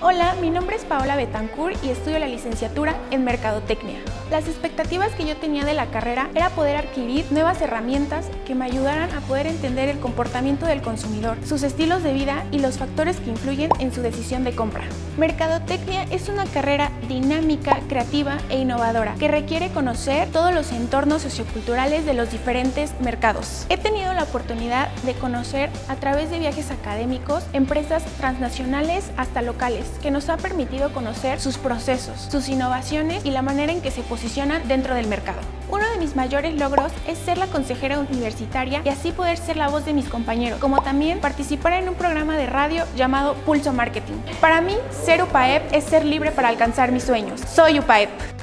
Hola, mi nombre es Paola Betancourt y estudio la licenciatura en Mercadotecnia. Las expectativas que yo tenía de la carrera era poder adquirir nuevas herramientas que me ayudaran a poder entender el comportamiento del consumidor, sus estilos de vida y los factores que influyen en su decisión de compra. Mercadotecnia es una carrera dinámica, creativa e innovadora que requiere conocer todos los entornos socioculturales de los diferentes mercados. He tenido la oportunidad de conocer a través de viajes académicos, empresas transnacionales hasta locales, que nos ha permitido conocer sus procesos, sus innovaciones y la manera en que se posicionan dentro del mercado. Uno de mis mayores logros es ser la consejera universitaria y así poder ser la voz de mis compañeros, como también participar en un programa de radio llamado Pulso Marketing. Para mí, ser UPAEP es ser libre para alcanzar mis sueños. Soy UPAEP.